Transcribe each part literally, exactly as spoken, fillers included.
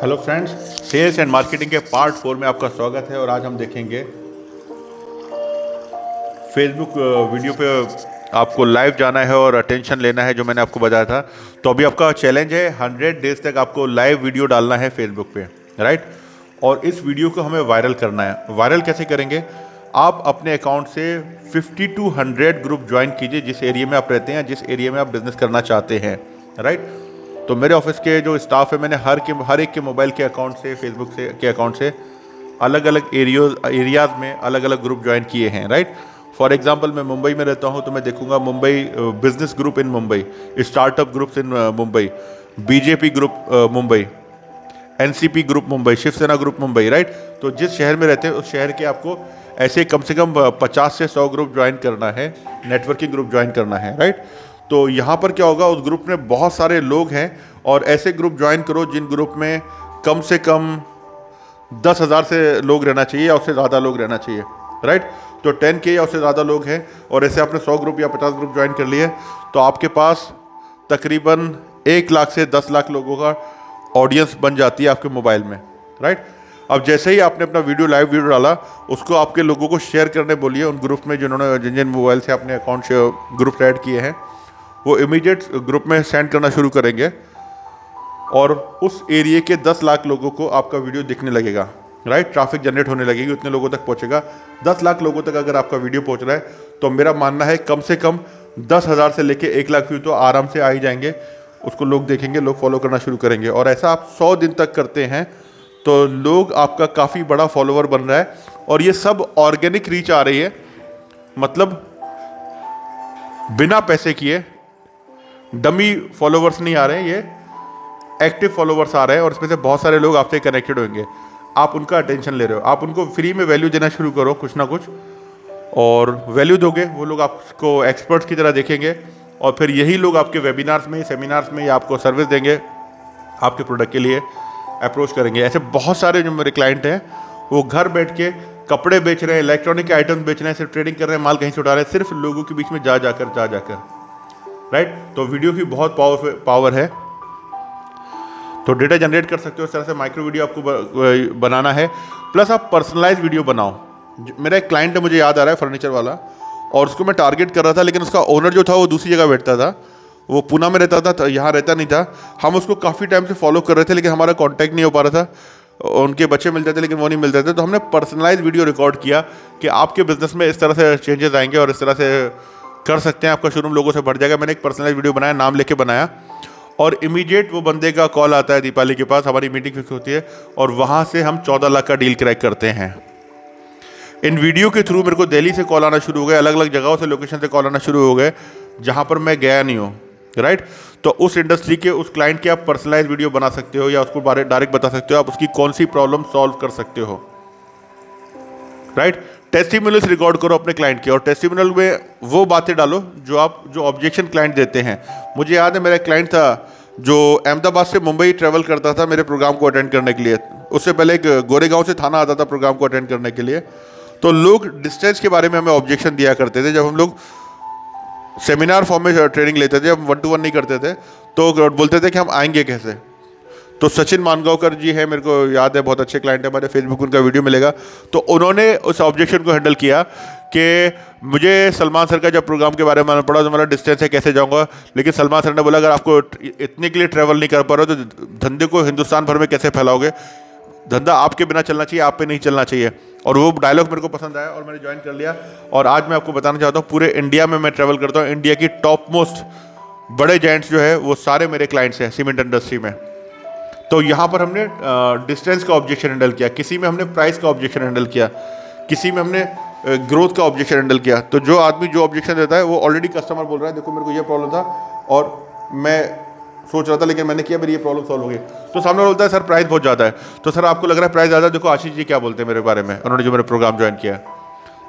Hello friends, sales and marketing के part four में आपका स्वागत है। और आज हम देखेंगे फेसबुक वीडियो पे आपको लाइव जाना है और अटेंशन लेना है, जो मैंने आपको बताया था। तो अभी आपका चैलेंज है हंड्रेड डेज तक आपको लाइव वीडियो डालना है फेसबुक पे, राइट। और इस वीडियो को हमें वायरल करना है। वायरल कैसे करेंगे? आप अपने अकाउंट से fifty to hundred group join कीजिए जिस एरिया में आप रहते हैं, जिस एरिया में आप बिजनेस करना चाहते हैं, राइट। तो मेरे ऑफिस के जो स्टाफ है, मैंने हर के हर एक के मोबाइल के अकाउंट से, फेसबुक से के अकाउंट से अलग अलग एरियोज एरियाज़ में अलग अलग ग्रुप ज्वाइन किए हैं, राइट। फॉर एग्जांपल मैं मुंबई में रहता हूं तो मैं देखूंगा Mumbai business group in Mumbai, startup groups in Mumbai, BJP group Mumbai, NCP group Mumbai, Shiv Sena group Mumbai, right. तो जिस शहर में रहते हैं उस शहर के आपको ऐसे कम से कम पचास से सौ ग्रुप ज्वाइन करना है, नेटवर्किंग ग्रुप ज्वाइन करना है, राइट। तो यहाँ पर क्या होगा, उस ग्रुप में बहुत सारे लोग हैं और ऐसे ग्रुप ज्वाइन करो जिन ग्रुप में कम से कम दस हज़ार से लोग रहना चाहिए या उससे ज़्यादा लोग रहना चाहिए, राइट। तो टेन के या उससे ज़्यादा लोग हैं और ऐसे आपने सौ ग्रुप या पचास ग्रुप ज्वाइन कर लिए तो आपके पास तकरीबन एक लाख से दस लाख लोगों का ऑडियंस बन जाती है आपके मोबाइल में, राइट। अब जैसे ही आपने अपना वीडियो लाइव वीडियो डाला, उसको आपके लोगों को शेयर करने बोलिए, उन ग्रुप में जिन्होंने जिन जिन मोबाइल से अपने अकाउंट से ग्रुप ऐड किए हैं वो इमीडिएट ग्रुप में सेंड करना शुरू करेंगे और उस एरिया के दस लाख लोगों को आपका वीडियो दिखने लगेगा, राइट। ट्रैफिक जनरेट होने लगेगी, उतने लोगों तक पहुंचेगा। दस लाख लोगों तक अगर आपका वीडियो पहुंच रहा है तो मेरा मानना है कम से कम दस हज़ार से लेके एक लाख व्यू तो आराम से आ ही जाएंगे। उसको लोग देखेंगे, लोग फॉलो करना शुरू करेंगे और ऐसा आप सौ दिन तक करते हैं तो लोग आपका काफ़ी बड़ा फॉलोअर बन रहा है। और ये सब ऑर्गेनिक रीच आ रही है, मतलब बिना पैसे किए डमी फॉलोवर्स नहीं आ रहे हैं, ये एक्टिव फॉलोवर्स आ रहे हैं और इसमें से बहुत सारे लोग आपसे कनेक्टेड होंगे। आप उनका अटेंशन ले रहे हो, आप उनको फ्री में वैल्यू देना शुरू करो कुछ ना कुछ, और वैल्यू दोगे वो लोग आपको एक्सपर्ट्स की तरह देखेंगे और फिर यही लोग आपके वेबिनार्स में, सेमिनार्स में या आपको सर्विस देंगे, आपके प्रोडक्ट के लिए अप्रोच करेंगे। ऐसे बहुत सारे जो मेरे क्लाइंट हैं वो घर बैठ के कपड़े बेच रहे हैं, इलेक्ट्रॉनिक आइटम्स बेच रहे हैं, सिर्फ ट्रेडिंग कर रहे हैं, माल कहीं से उठा रहे हैं, सिर्फ लोगों के बीच में जा जाकर जा जाकर राइट right? तो वीडियो की बहुत पावर पावर है। तो डेटा जनरेट कर सकते हो इस तरह से। माइक्रो वीडियो आपको बनाना है, प्लस आप पर्सनलाइज वीडियो बनाओ। मेरा एक क्लाइंट है, मुझे याद आ रहा है, फर्नीचर वाला, और उसको मैं टारगेट कर रहा था लेकिन उसका ओनर जो था वो दूसरी जगह बैठता था, वो पुणे में रहता था, यहाँ रहता नहीं था। हम उसको काफ़ी टाइम से फॉलो कर रहे थे लेकिन हमारा कॉन्टैक्ट नहीं हो पा रहा था। उनके बच्चे मिलते थे लेकिन वो नहीं मिलते थे। तो हमने पर्सनलाइज वीडियो रिकॉर्ड किया कि आपके बिजनेस में इस तरह से चेंजेस आएंगे और इस तरह से कर सकते हैं, आपका शोरूम लोगों से भर जाएगा। मैंने एक पर्सनल वीडियो बनाया, नाम लेके बनाया, और इमीडिएट वो बंदे का कॉल आता है दीपाली के पास, हमारी मीटिंग फिक्स होती है और वहाँ से हम चौदह लाख का डील क्रैक करते हैं। इन वीडियो के थ्रू मेरे को दिल्ली से कॉल आना शुरू हो गए, अलग अलग जगहों से, लोकेशन से कॉल आना शुरू हो गए जहाँ पर मैं गया नहीं हूँ, राइट। तो उस इंडस्ट्री के, उस क्लाइंट के आप पर्सनलाइज वीडियो बना सकते हो या उसको बारे डायरेक्ट बता सकते हो आप उसकी कौन सी प्रॉब्लम सॉल्व कर सकते हो, राइट। टेस्टिमोनियल्स रिकॉर्ड करो अपने क्लाइंट के और टेस्टिमोनियल में वो बातें डालो जो आप जो ऑब्जेक्शन क्लाइंट देते हैं। मुझे याद है मेरा क्लाइंट था जो अहमदाबाद से मुंबई ट्रैवल करता था मेरे प्रोग्राम को अटेंड करने के लिए। उससे पहले एक गोरेगांव से थाना आता था प्रोग्राम को अटेंड करने के लिए। तो लोग डिस्टेंस के बारे में हमें ऑब्जेक्शन दिया करते थे। जब हम लोग सेमिनार फॉर्म में ट्रेनिंग लेते थे, हम वन टू वन नहीं करते थे, तो बोलते थे कि हम आएंगे कैसे। तो सचिन मानगांवकर जी है, मेरे को याद है, बहुत अच्छे क्लाइंट है हमारे, फेसबुक उनका वीडियो मिलेगा। तो उन्होंने उस ऑब्जेक्शन को हैंडल किया कि मुझे सलमान सर का जब प्रोग्राम के बारे में मालूम पड़ा तो मेरा डिस्टेंस है, कैसे जाऊंगा। लेकिन सलमान सर ने बोला अगर आपको इतने के लिए ट्रैवल नहीं कर पा रहे हो तो धंधे को हिंदुस्तान भर में कैसे फैलाओगे, धंधा आपके बिना चलना चाहिए, आप पे नहीं चलना चाहिए। और वो डायलॉग मेरे को पसंद आया और मैंने ज्वाइन कर लिया। और आज मैं आपको बताना चाहता हूँ पूरे इंडिया में मैं ट्रैवल करता हूँ, इंडिया की टॉप मोस्ट बड़े जायंट्स जो है वो सारे मेरे क्लाइंट्स हैं सीमेंट इंडस्ट्री में। तो यहाँ पर हमने डिस्टेंस का ऑब्जेक्शन हैंडल किया, किसी में हमने प्राइस का ऑब्जेक्शन हैंडल किया, किसी में हमने ग्रोथ का ऑब्जेक्शन हैंडल किया। तो जो आदमी जो ऑब्जेक्शन देता है वो ऑलरेडी कस्टमर बोल रहा है देखो मेरे को ये प्रॉब्लम था और मैं सोच रहा था लेकिन मैंने किया, मेरी ये प्रॉब्लम सॉल्व हो गई। तो सामने बोलता है सर प्राइस बहुत ज़्यादा है। तो सर आपको लग रहा है प्राइस ज़्यादा है, देखो आशीष जी क्या बोलते हैं मेरे बारे में, उन्होंने जो मेरा प्रोग्राम ज्वाइन किया।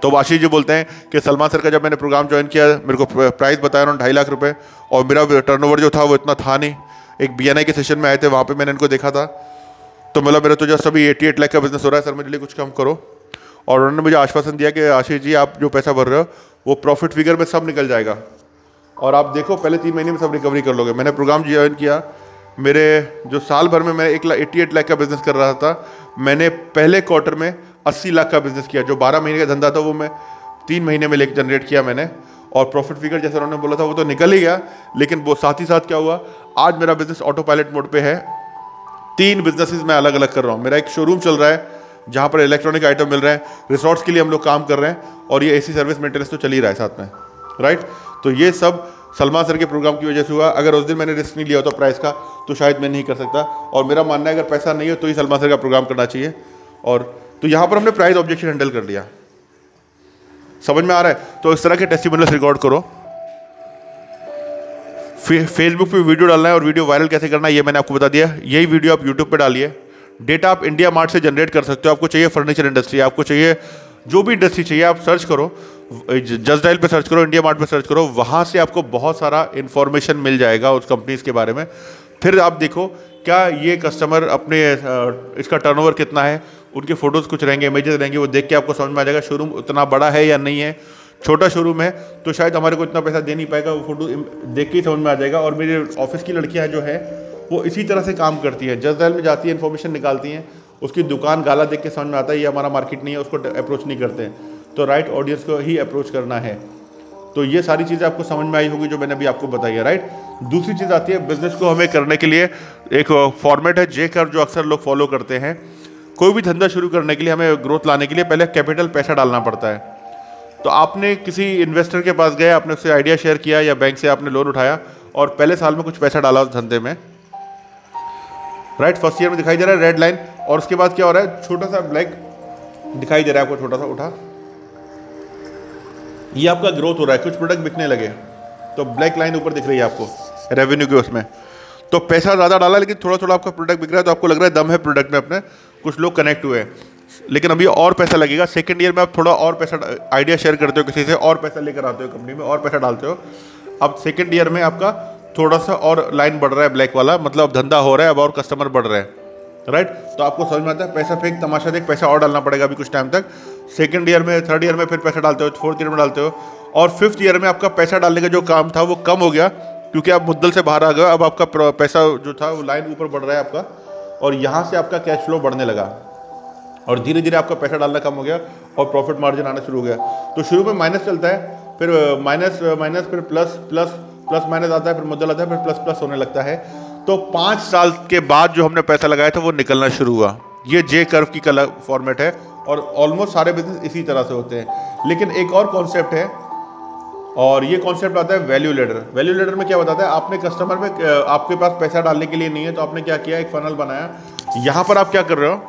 तो आशीष जी बोलते हैं कि सलमान सर का जब मैंने प्रोग्राम ज्वाइन किया मेरे को प्राइस बताया उन्होंने ढाई लाख रुपये और मेरा टर्नओवर जो था वो इतना था नहीं। एक बीएनआई के सेशन में आए थे, वहाँ पे मैंने इनको देखा था तो मतलब मेरा तो जस्ट अभी अठासी लाख का बिजनेस हो रहा है, सर मेरे लिए कुछ कम करो। और उन्होंने मुझे आश्वासन दिया कि आशीष जी आप जो पैसा भर रहे हो वो प्रॉफिट फिगर में सब निकल जाएगा और आप देखो पहले तीन महीने में सब रिकवरी कर लोगे। मैंने प्रोग्राम ज्वाइन किया, मेरे जो साल भर में मैं एक लाख एट्टी एट लाख का बिज़नेस कर रहा था, मैंने पहले क्वार्टर में अस्सी लाख का बिज़नेस किया। जो बारह महीने का धंधा था वो मैं तीन महीने में लेकर जनरेट किया मैंने, और प्रॉफिट फिगर जैसा उन्होंने बोला था वो तो निकल ही गया। लेकिन वो साथ ही साथ क्या हुआ, आज मेरा बिज़नेस ऑटो पायलट मोड पे है। तीन बिजनेसेस मैं अलग अलग कर रहा हूँ। मेरा एक शोरूम चल रहा है जहाँ पर इलेक्ट्रॉनिक आइटम मिल रहे हैं, रिसोर्ट्स के लिए हम लोग काम कर रहे हैं, और ये एसी सर्विस मेंटेनेंस तो चल ही रहा है साथ में, राइट। तो ये सब सलमान सर के प्रोग्राम की वजह से हुआ। अगर उस दिन मैंने रिस्क नहीं लिया होता प्राइस का तो शायद मैं नहीं कर सकता। और मेरा मानना है अगर पैसा नहीं हो तो ही सलमान सर का प्रोग्राम करना चाहिए। और तो यहाँ पर हमने प्राइस ऑब्जेक्शन हैंडल कर लिया, समझ में आ रहा है। तो इस तरह के टेस्टिमोनियल्स रिकॉर्ड करो, फे, फेसबुक पे वीडियो डालना है, और वीडियो वायरल कैसे करना है ये मैंने आपको बता दिया। यही वीडियो आप यूट्यूब पे डालिए। डेटा आप इंडिया मार्ट से जनरेट कर सकते हो। आपको चाहिए फर्नीचर इंडस्ट्री, आपको चाहिए जो भी इंडस्ट्री चाहिए, आप सर्च करो, जस्ट डायल पे सर्च करो, इंडिया मार्ट पे सर्च करो, वहाँ से आपको बहुत सारा इन्फॉर्मेशन मिल जाएगा उस कंपनीज के बारे में। फिर आप देखो क्या ये कस्टमर अपने इसका टर्नओवर कितना है, उनके फ़ोटोज़ कुछ रहेंगे, इमेजेस रहेंगे, वो देख के आपको समझ में आ जाएगा शोरूम उतना बड़ा है या नहीं है। छोटा शोरूम है तो शायद हमारे को इतना पैसा दे नहीं पाएगा, वो फोटो देख के ही समझ में आ जाएगा। और मेरे ऑफिस की लड़कियाँ जो है वो इसी तरह से काम करती है, जस्ट डायल में जाती है, इन्फॉर्मेशन निकालती हैं, उसकी दुकान गाला देख के समझ में आता है ये हमारा मार्केट नहीं है, उसको अप्रोच नहीं करते हैं। तो राइट ऑडियंस को ही अप्रोच करना है। तो ये सारी चीज़ें आपको समझ में आई होगी जो मैंने अभी आपको बताई है, राइट। दूसरी चीज़ आती है, बिजनेस को हमें करने के लिए एक फॉर्मेट है जे कर, जो अक्सर लोग फॉलो करते हैं। कोई भी धंधा शुरू करने के लिए, हमें ग्रोथ लाने के लिए पहले कैपिटल पैसा डालना पड़ता है। तो आपने किसी इन्वेस्टर के पास गए, आपने उससे आइडिया शेयर किया या बैंक से आपने लोन उठाया और पहले साल में कुछ पैसा डाला उस धंधे में, राइट। फर्स्ट ईयर में दिखाई दे रहा है रेड लाइन, और उसके बाद क्या हो रहा है, छोटा सा ब्लैक दिखाई दे रहा है आपको, छोटा सा उठा, ये आपका ग्रोथ हो रहा है, कुछ प्रोडक्ट बिकने लगे, तो ब्लैक लाइन ऊपर दिख रही है आपको रेवेन्यू के उसमें। तो पैसा ज़्यादा डाला लेकिन थोड़ा थोड़ा आपका प्रोडक्ट बिक रहा है, तो आपको लग रहा है दम है प्रोडक्ट में अपने, कुछ लोग कनेक्ट हुए हैं, लेकिन अभी और पैसा लगेगा। सेकंड ईयर में आप थोड़ा और पैसा, आइडिया शेयर करते हो किसी से और पैसा लेकर आते हो कंपनी में और पैसा डालते हो। अब सेकेंड ईयर में आपका थोड़ा सा और लाइन बढ़ रहा है ब्लैक वाला, मतलब धंधा हो रहा है, अब और कस्टमर बढ़ रहे हैं, राइट right? तो आपको समझ में आता है पैसा फेंक तमाशा देख, पैसा और डालना पड़ेगा अभी कुछ टाइम तक। सेकंड ईयर में, थर्ड ईयर में फिर पैसा डालते हो, फोर्थ ईयर में डालते हो, और फिफ्थ ईयर में आपका पैसा डालने का जो काम था वो कम हो गया क्योंकि आप मुद्दल से बाहर आ गए। अब आपका पैसा जो था वो लाइन ऊपर बढ़ रहा है आपका, और यहाँ से आपका कैश फ्लो बढ़ने लगा और धीरे धीरे आपका पैसा डालना कम हो गया और प्रॉफिट मार्जिन आना शुरू हो गया। तो शुरू में माइनस चलता है, फिर माइनस माइनस फिर प्लस प्लस प्लस माइनस आता है, फिर मुद्दल आता है, फिर प्लस प्लस होने लगता है। तो पाँच साल के बाद जो हमने पैसा लगाया था वो निकलना शुरू हुआ। ये जे कर्व की कला फॉर्मेट है और ऑलमोस्ट सारे बिजनेस इसी तरह से होते हैं। लेकिन एक और कॉन्सेप्ट है और ये कॉन्सेप्ट आता है वैल्यू लेडर। वैल्यू लेडर में क्या बताता है, आपने कस्टमर में आपके पास पैसा डालने के लिए नहीं है तो आपने क्या किया, एक फनल बनाया। यहाँ पर आप क्या कर रहे हो,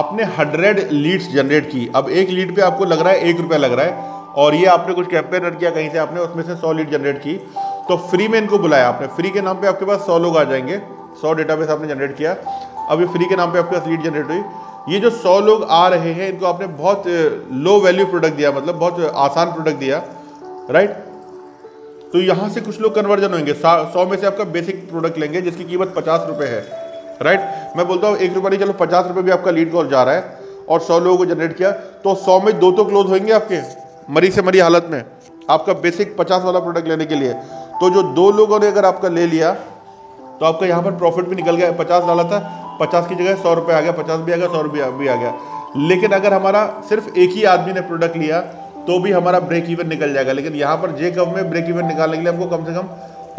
आपने हंड्रेड लीड्स जनरेट की। अब एक लीड पर आपको लग रहा है एक रुपया लग रहा है और ये आपने कुछ कैंपेन रन किया कहीं से, आपने उसमें से सौ लीड जनरेट की, तो फ्री में इनको बुलाया आपने, फ्री के नाम पे आपके पास सौ लोग आ जाएंगे, सौ डेटाबेस आपने जनरेट किया। अब ये फ्री के नाम पे आपके पास लीड जनरेट हुई, ये जो सौ लोग आ रहे हैं इनको आपने बहुत लो वैल्यू प्रोडक्ट दिया, मतलब बहुत आसान प्रोडक्ट दिया, राइट। तो यहाँ से कुछ लोग कन्वर्जन होंगे, सौ में से आपका बेसिक प्रोडक्ट लेंगे जिसकी कीमत पचास रुपये है, राइट। मैं बोलता हूँ एक रुपये नहीं, चलो पचास रुपये भी आपका लीड कॉल जा रहा है और सौ लोगों को जनरेट किया, तो सौ में दो तो क्लोज होंगे आपके, मरी से मरी हालत में, आपका बेसिक पचास वाला प्रोडक्ट लेने के लिए। तो जो दो लोगों ने अगर आपका ले लिया तो आपका यहाँ पर प्रॉफिट भी निकल गया। पचास डाला था, पचास की जगह सौ रुपये आ गया, पचास भी आ गया, सौ रुपये भी आ गया। लेकिन अगर हमारा सिर्फ एक ही आदमी ने प्रोडक्ट लिया तो भी हमारा ब्रेक इवन निकल जाएगा। लेकिन यहाँ पर जे कम में ब्रेक इवन निकालने के लिए हमको कम से कम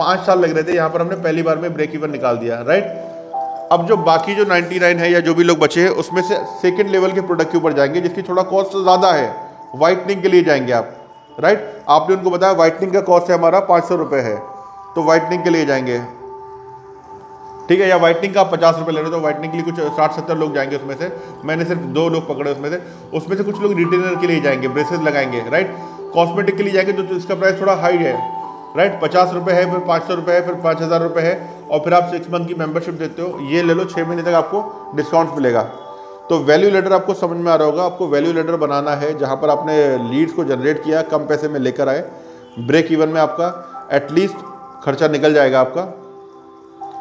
पाँच साल लग रहे थे, यहाँ पर हमने पहली बार में ब्रेक इवन निकाल दिया, राइट। अब जो बाकी जो नाइन्टी नाइन है या जो भी लोग बचे हैं उसमें से सेकेंड लेवल के प्रोडक्ट के ऊपर जाएंगे जिसकी थोड़ा कॉस्ट ज़्यादा है, वाइटनिंग के लिए जाएंगे आप, राइट। आपने उनको बताया वाइटनिंग का कॉस्ट है हमारा पाँच सौ रुपये है, तो वाइटनिंग के लिए जाएंगे, ठीक है। या वाइटनिंग का आप पचास रुपये ले रहे हो तो वाइटनिंग के लिए कुछ साठ सत्तर लोग जाएंगे, उसमें से मैंने सिर्फ दो लोग पकड़े, उसमें से उसमें से कुछ लोग रिटेनर के लिए जाएंगे, ब्रेसेस लगाएंगे, राइट। कॉस्मेटिक के लिए जाएंगे तो इसका प्राइस थोड़ा हाई है, राइट। पचास रुपये है, फिर पाँच सौ रुपये है, फिर पाँच हज़ार रुपये है, और फिर आप सिक्स मंथ की मेम्बरशिप देते हो, ये ले लो, छः महीने तक आपको डिस्काउंट मिलेगा। तो वैल्यू लेडर आपको समझ में आ रहा होगा। आपको वैल्यू लेडर बनाना है जहाँ पर आपने लीड्स को जनरेट किया, कम पैसे में लेकर आए, ब्रेक इवन में आपका एटलीस्ट खर्चा निकल जाएगा आपका,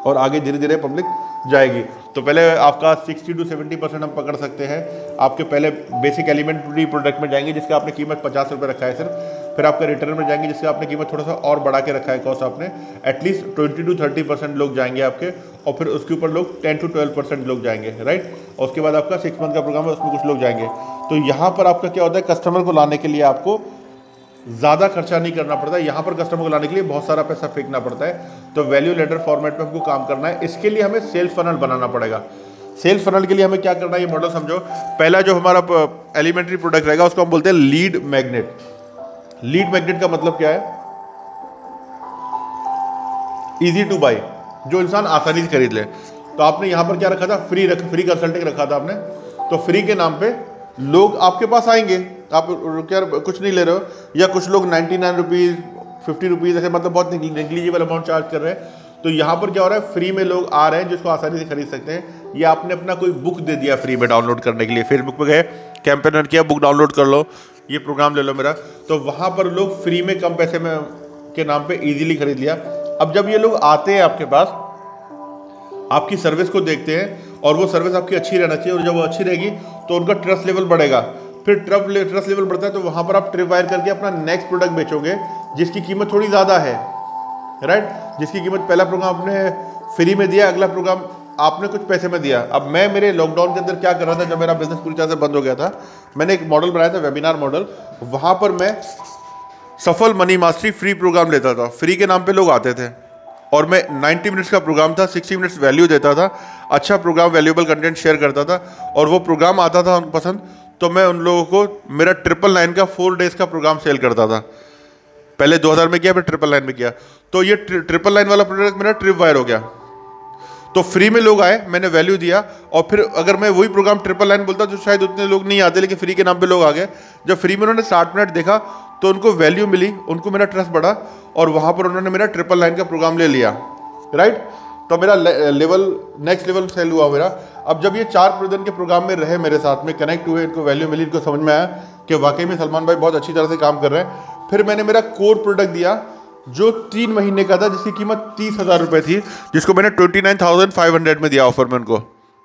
और आगे धीरे धीरे पब्लिक जाएगी। तो पहले आपका सिक्सटी टू सेवेंटी परसेंट हम पकड़ सकते हैं, आपके पहले बेसिक एलिमेंट्री प्रोडक्ट में जाएंगे जिसका आपने कीमत पचास रुपये रखा है सिर्फ, फिर आपके रिटर्न में जाएंगे जिससे आपने कीमत थोड़ा सा और बढ़ा के रखा है कॉस्ट आपने, at least twenty to thirty percent लोग जाएंगे आपके, और फिर उसके ऊपर लोग टेन टू ट्वेल्व परसेंट लोग जाएंगे राइट। और उसके बाद आपका सिक्स मंथ का प्रोग्राम है, उसमें कुछ लोग जाएंगे। तो यहाँ पर आपका क्या होता है, कस्टमर को लाने के लिए आपको ज़्यादा खर्चा नहीं करना पड़ता है, यहाँ पर कस्टमर को लाने के लिए बहुत सारा पैसा फेंकना पड़ता है। तो वैल्यू लेटर फॉर्मेट में हमको काम करना है, इसके लिए हमें सेल्स फनल बनाना पड़ेगा। सेल्स फनल के लिए हमें क्या करना है, ये मॉडल समझो। पहला जो हमारा एलिमेंट्री प्रोडक्ट रहेगा उसको हम बोलते हैं लीड मैग्नेट। लीड मैग्नेट का मतलब क्या है, इजी टू बाई, जो इंसान आसानी से खरीद ले। तो आपने यहाँ पर क्या रखा था, फ्री रख फ्री कंसल्टिंग रखा था आपने। तो फ्री के नाम पे लोग आपके पास आएंगे, आप क्या कुछ नहीं ले रहे हो, या कुछ लोग ninety nine rupees fifty rupees ऐसे मतलब बहुत नेग्लिजिबल अमाउंट चार्ज कर रहे हैं। तो यहाँ पर क्या हो रहा है, फ्री में लोग आ रहे हैं जिसको आसानी से खरीद सकते हैं। या आपने अपना कोई बुक दे दिया फ्री में डाउनलोड करने के लिए, फेसबुक में गए कैंपेनर किया, बुक डाउनलोड कर लो, ये प्रोग्राम ले लो मेरा, तो वहाँ पर लोग फ्री में कम पैसे में के नाम पे इजीली खरीद लिया। अब जब ये लोग आते हैं आपके पास, आपकी सर्विस को देखते हैं और वो सर्विस आपकी अच्छी रहना चाहिए, और जब वो अच्छी रहेगी तो उनका ट्रस्ट लेवल बढ़ेगा। फिर ट्रस्ट लेवल बढ़ता है तो वहाँ पर आप ट्रिप वायर करके अपना नेक्स्ट प्रोडक्ट बेचोगे जिसकी कीमत थोड़ी ज़्यादा है राइट। जिसकी कीमत पहला प्रोग्राम आपने फ्री में दिया, अगला प्रोग्राम आपने कुछ पैसे में दिया। अब मैं मेरे लॉकडाउन के अंदर क्या कर रहा था, जब मेरा बिजनेस पूरी तरह से बंद हो गया था, मैंने एक मॉडल बनाया था वेबिनार मॉडल। वहाँ पर मैं सफल मनी मास्टरी फ्री प्रोग्राम लेता था, फ्री के नाम पे लोग आते थे, और मैं नब्बे मिनट्स का प्रोग्राम था, साठ मिनट्स वैल्यू देता था, अच्छा प्रोग्राम वैल्यूएबल कंटेंट शेयर करता था, और वो प्रोग्राम आता था उनको पसंद। तो मैं उन लोगों को मेरा ट्रिपल नाइन का फोर डेज़ का प्रोग्राम सेल करता था। पहले दो हज़ार में किया, फिर ट्रिपल नाइन में किया। तो ये ट्रिपल नाइन वाला प्रोडक्ट मेरा ट्रिप वायर हो गया। तो फ्री में लोग आए, मैंने वैल्यू दिया, और फिर अगर मैं वही प्रोग्राम ट्रिपल लाइन बोलता तो शायद उतने लोग नहीं आते, लेकिन फ्री के नाम पे लोग आ गए। जब फ्री में उन्होंने साठ मिनट देखा तो उनको वैल्यू मिली, उनको मेरा ट्रस्ट बढ़ा, और वहाँ पर उन्होंने मेरा ट्रिपल लाइन का प्रोग्राम ले लिया राइट। तो मेरा लेवल नेक्स्ट लेवल सेल हुआ मेरा। अब जब ये चार दिन के प्रोग्राम में रहे मेरे साथ में, कनेक्ट हुए, इनको वैल्यू मिली, इनको समझ में आया कि वाकई में सलमान भाई बहुत अच्छी तरह से काम कर रहे हैं। फिर मैंने मेरा कोर प्रोडक्ट दिया जो तीन महीने का था, जिसकी कीमत तीस हज़ार रुपये थी, जिसको मैंने twenty nine thousand five hundred में दिया ऑफर में उनको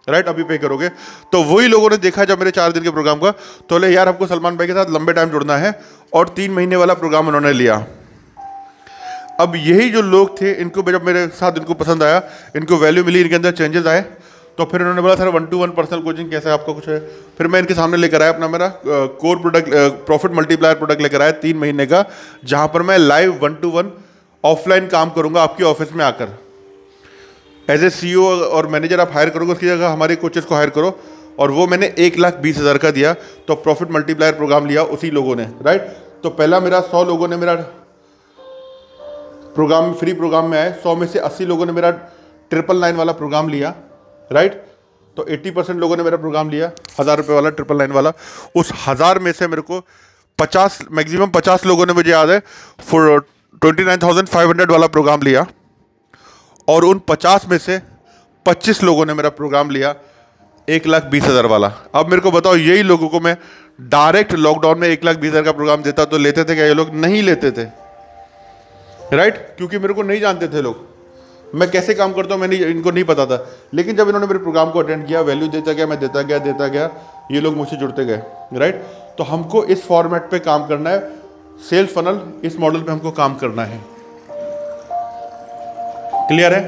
राइट। अभी पे करोगे तो वही लोगों ने देखा जब मेरे चार दिन के प्रोग्राम का, तो बोले यार हमको सलमान भाई के साथ लंबे टाइम जुड़ना है, और तीन महीने वाला प्रोग्राम उन्होंने लिया। अब यही जो लोग थे इनको जब मेरे साथ इनको पसंद आया, इनको वैल्यू मिली, इनके अंदर चेंजेस आए, तो फिर उन्होंने बोला sir one to one personal coaching कैसे आपका कुछ है। फिर मैं इनके सामने लेकर आया अपना मेरा core product, profit multiplier product लेकर आया तीन महीने का, जहाँ पर मैं live one to one offline काम करूँगा आपकी ऑफिस में आकर। एज ए सीईओ और मैनेजर आप हायर करोगे, उसकी जगह हमारे कोचेस को हायर करो, और वो मैंने एक लाख बीस हज़ार का दिया। तो प्रॉफिट मल्टीप्लायर प्रोग्राम लिया उसी लोगों ने राइट। तो पहला मेरा सौ लोगों ने मेरा प्रोग्राम फ्री प्रोग्राम में आए, सौ में से अस्सी लोगों ने मेरा ट्रिपल नाइन वाला प्रोग्राम लिया राइट right? तो अस्सी परसेंट लोगों ने मेरा प्रोग्राम लिया हज़ार रुपये वाला ट्रिपल नाइन वाला। उस हज़ार में से मेरे को पचास मैक्सिमम पचास लोगों ने, मुझे याद है, four twenty nine thousand five hundred वाला प्रोग्राम लिया, और उन पचास में से पच्चीस लोगों ने मेरा प्रोग्राम लिया एक लाख बीस हज़ार वाला। अब मेरे को बताओ, यही लोगों को मैं डायरेक्ट लॉकडाउन में एक लाख बीस हज़ार का प्रोग्राम देता तो लेते थे क्या ये लोग? नहीं लेते थे राइट right? क्योंकि मेरे को नहीं जानते थे लोग, मैं कैसे काम करता हूँ मैंने इनको नहीं पता था। लेकिन जब इन्होंने मेरे प्रोग्राम को अटेंड किया, वैल्यू देता गया, मैं देता गया देता गया ये लोग मुझसे जुड़ते गए राइट। तो हमको इस फॉर्मेट पे काम करना है, सेल्स फनल इस मॉडल पे हमको काम करना है। क्लियर है?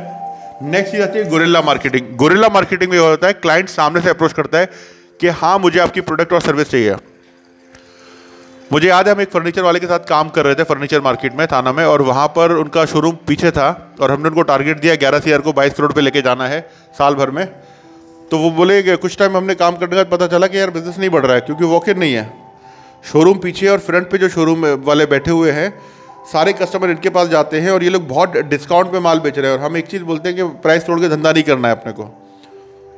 नेक्स्ट चीज आती है गोरिल्ला मार्केटिंग। गोरिल्ला मार्केटिंग में होता है क्लाइंट सामने से अप्रोच करता है कि हाँ मुझे आपकी प्रोडक्ट और सर्विस चाहिए। मुझे याद है हम एक फर्नीचर वाले के साथ काम कर रहे थे फर्नीचर मार्केट में थाना में, और वहाँ पर उनका शोरूम पीछे था, और हमने उनको टारगेट दिया ग्यारह हज़ार को बाईस करोड़ पे लेके जाना है साल भर में। तो वो बोले कि कुछ टाइम हमने काम करने का पता चला कि यार बिज़नेस नहीं बढ़ रहा है, क्योंकि वॉकिन नहीं है, शोरूम पीछे, और फ्रंट पर जो शोरूम वाले बैठे हुए हैं सारे कस्टमर इनके पास जाते हैं, और ये लोग बहुत डिस्काउंट पर माल बेच रहे हैं। और हम एक चीज़ बोलते हैं कि प्राइस तोड़ के धंधा नहीं करना है अपने को।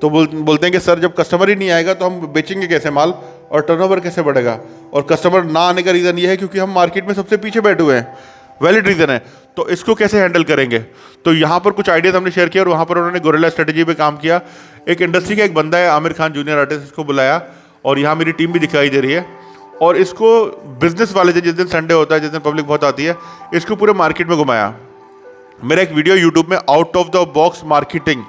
तो बोल बोलते हैं कि सर जब कस्टमर ही नहीं आएगा तो हम बेचेंगे कैसे माल, और टर्नओवर कैसे बढ़ेगा? और कस्टमर ना आने का रीज़न ये है क्योंकि हम मार्केट में सबसे पीछे बैठे हुए हैं, वैलिड रीज़न है। तो इसको कैसे हैंडल करेंगे? तो यहाँ पर कुछ आइडियाज़ हमने शेयर किया, और वहाँ पर उन्होंने गोरिल्ला स्ट्रेटजी पे काम किया। एक इंडस्ट्री का एक बंदा है आमिर खान जूनियर आर्टिस्ट, इसको बुलाया, और यहाँ मेरी टीम भी दिखाई दे रही है। और इसको बिजनेस वाले से जिस दिन संडे होता है, जिस दिन पब्लिक बहुत आती है, इसको पूरे मार्केट में घुमाया। मेरा एक वीडियो यूट्यूब में out of the box marketing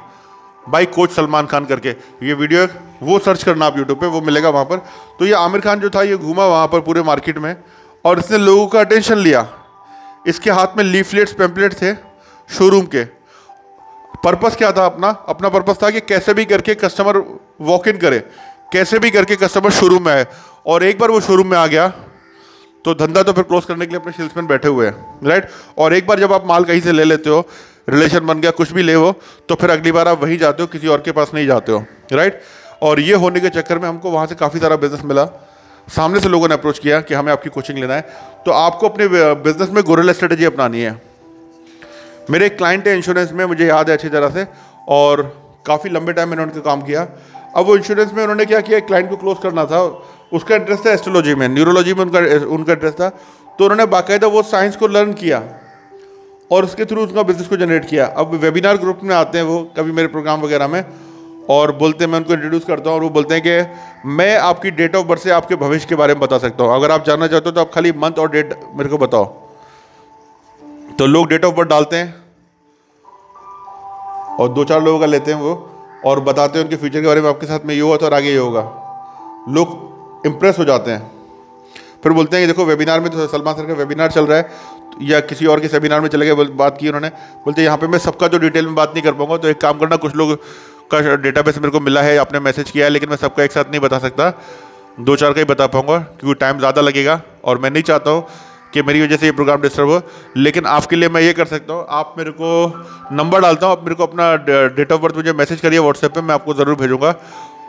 by coach Salman Khan करके, ये वीडियो वो सर्च करना आप यूट्यूब पे, वो मिलेगा वहाँ पर। तो ये आमिर खान जो था ये घूमा वहाँ पर पूरे मार्केट में, और इसने लोगों का अटेंशन लिया। इसके हाथ में लीफलेट्स पैम्पलेट थे शोरूम के। पर्पस क्या था अपना? अपना पर्पस था कि कैसे भी करके कस्टमर वॉक इन करे, कैसे भी करके कस्टमर शोरूम में आए। और एक बार वो शोरूम में आ गया तो धंधा तो फिर क्लोज करने के लिए अपने सेल्समैन बैठे हुए हैं, राइट। और एक बार जब आप माल कहीं से ले लेते हो, रिलेशन बन गया, कुछ भी ले हो, तो फिर अगली बार आप वहीं जाते हो, किसी और के पास नहीं जाते हो, राइट। और ये होने के चक्कर में हमको वहाँ से काफ़ी सारा बिजनेस मिला। सामने से लोगों ने अप्रोच किया कि हमें आपकी कोचिंग लेना है। तो आपको अपने बिजनेस में गोरिल्ला स्ट्रेटेजी अपनानी है। मेरे एक क्लाइंट है इंश्योरेंस में, मुझे याद है अच्छी तरह से, और काफ़ी लंबे टाइम मैंने उनका काम किया। अब वो इंश्योरेंस में उन्होंने क्या किया, क्लाइंट को क्लोज करना था, उसका इंटरेस्ट था एस्ट्रोलॉजी में, न्यूरोलॉजी में उनका उनका इंटरेस्ट था। तो उन्होंने बाकायदा वो साइंस को लर्न किया और उसके थ्रू उसका बिजनेस को जनरेट किया। अब वेबिनार ग्रुप में आते हैं वो कभी मेरे प्रोग्राम वगैरह में, और बोलते हैं, मैं उनको इंट्रोड्यूस करता हूँ और वो बोलते हैं कि मैं आपकी डेट ऑफ बर्थ से आपके भविष्य के बारे में बता सकता हूँ, अगर आप जानना चाहते हो तो आप खाली मंथ और डेट मेरे को बताओ। तो लोग डेट ऑफ बर्थ डालते हैं और दो चार लोगों का लेते हैं वो और बताते हैं उनके फ्यूचर के बारे में, आपके साथ में ये हुआ था और आगे ये होगा। लोग इम्प्रेस हो जाते हैं। फिर बोलते हैं कि देखो वेबिनार में तो सलमान सर का वेबिनार चल रहा है या किसी और के सेमिनार में चले गए, बात की उन्होंने, बोलते हैं यहाँ पे मैं सबका तो डिटेल में बात नहीं कर पाऊंगा, तो एक काम करना, कुछ लोग का डेटाबेस मेरे को मिला है, आपने मैसेज किया है, लेकिन मैं सबका एक साथ नहीं बता सकता, दो चार का ही बता पाऊंगा क्योंकि टाइम ज़्यादा लगेगा और मैं नहीं चाहता हूँ कि मेरी वजह से ये प्रोग्राम डिस्टर्ब हो। लेकिन आपके लिए मैं ये कर सकता हूँ, आप मेरे को नंबर डालता हूँ, आप मेरे को अपना डेट ऑफ बर्थ मुझे मैसेज करिए व्हाट्सएप पे, मैं आपको ज़रूर भेजूंगा,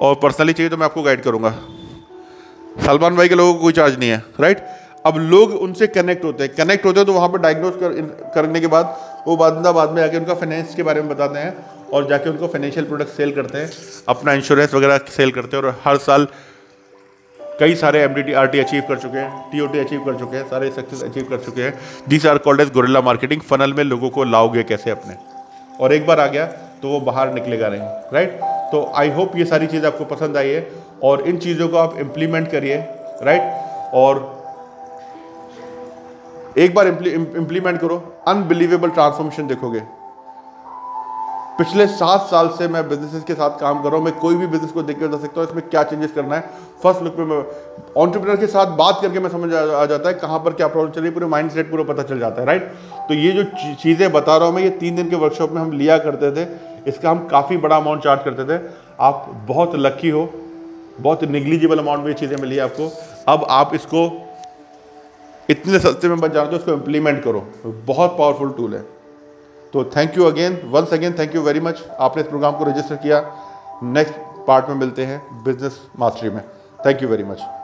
और पर्सनली चाहिए तो मैं आपको गाइड करूँगा। सलमान भाई के लोगों को कोई चार्ज नहीं है, राइट। अब लोग उनसे कनेक्ट होते हैं, कनेक्ट होते हैं तो वहाँ पर डायग्नोज कर, करने के बाद वो बंदा बाद में जाके उनका फाइनेंस के बारे में बताते हैं और जाके उनको फाइनेंशियल प्रोडक्ट सेल करते हैं, अपना इंश्योरेंस वगैरह सेल करते हैं। और हर साल कई सारे M D T R T achieve कर चुके हैं, टी ओ टी अचीव कर चुके हैं, सारे सक्सेस अचीव कर चुके हैं। This are called as gorilla marketing. Funnel में लोगों को लाओगे कैसे अपने, और एक बार आ गया तो वो बाहर निकलेगा नहीं, राइट। तो आई होप ये सारी चीज़ आपको पसंद आई है और इन चीज़ों को आप इम्प्लीमेंट करिए, राइट। और एक बार इम्प्लीमेंट करो, अनबिलीवेबल ट्रांसफॉर्मेशन देखोगे। पिछले सात साल से मैं बिजनेसेस के साथ काम कर रहा हूँ, मैं कोई भी बिजनेस को देख के बता सकता हूँ इसमें क्या चेंजेस करना है। फर्स्ट लुक पे मैं एंटरप्रेन्योर के साथ बात करके मैं समझ आ जाता है कहाँ पर क्या प्रॉब्लम चल रही है, पूरे माइंडसेट पूरा पता चल जाता है, राइट। तो ये जो चीज़ें बता रहा हूँ मैं, ये तीन दिन के वर्कशॉप में हम लिया करते थे, इसका हम काफ़ी बड़ा अमाउंट चार्ज करते थे। आप बहुत लकी हो, बहुत निगलिजिबल अमाउंट में ये चीज़ें मिली आपको। अब आप इसको इतने सस्ते में बच जाते हो, इसको इम्प्लीमेंट करो, बहुत पावरफुल टूल है। तो thank you again, once again thank you very much, आपने इस प्रोग्राम को रजिस्टर किया। नेक्स्ट पार्ट में मिलते हैं बिजनेस मास्टरी में। Thank you very much.